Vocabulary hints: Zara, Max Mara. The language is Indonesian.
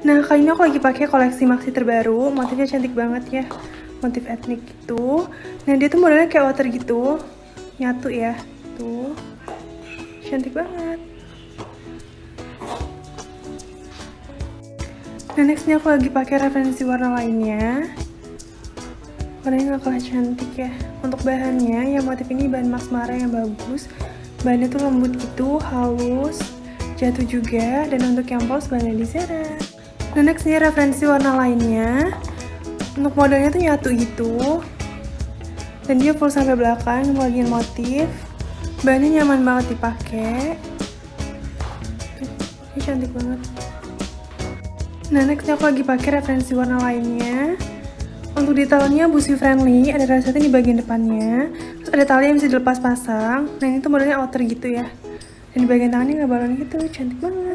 Nah, kali ini aku lagi pakai koleksi maxi terbaru. Motifnya cantik banget ya, motif etnik gitu. Nah, dia tuh modelnya kayak water gitu, nyatu ya. Tuh, cantik banget. Nah, nextnya aku lagi pakai referensi warna lainnya. Warnanya gak kalah cantik ya. Untuk bahannya, yang motif ini bahan Max Mara yang bagus. Bahannya tuh lembut gitu, halus, jatuh juga. Dan untuk yang polos, bahannya di Zara. Nah, nextnya referensi warna lainnya. Untuk modelnya tuh nyatu gitu, dan dia full sampai belakang bagian motif. Bahannya nyaman banget dipakai. Ini cantik banget. Nah, nextnya aku lagi pakai referensi warna lainnya. Untuk detailnya busui friendly, ada rasetnya di bagian depannya, terus ada tali yang bisa dilepas pasang. Nah, ini tuh modelnya outer gitu ya, dan di bagian tangannya nggak balon gitu, cantik banget.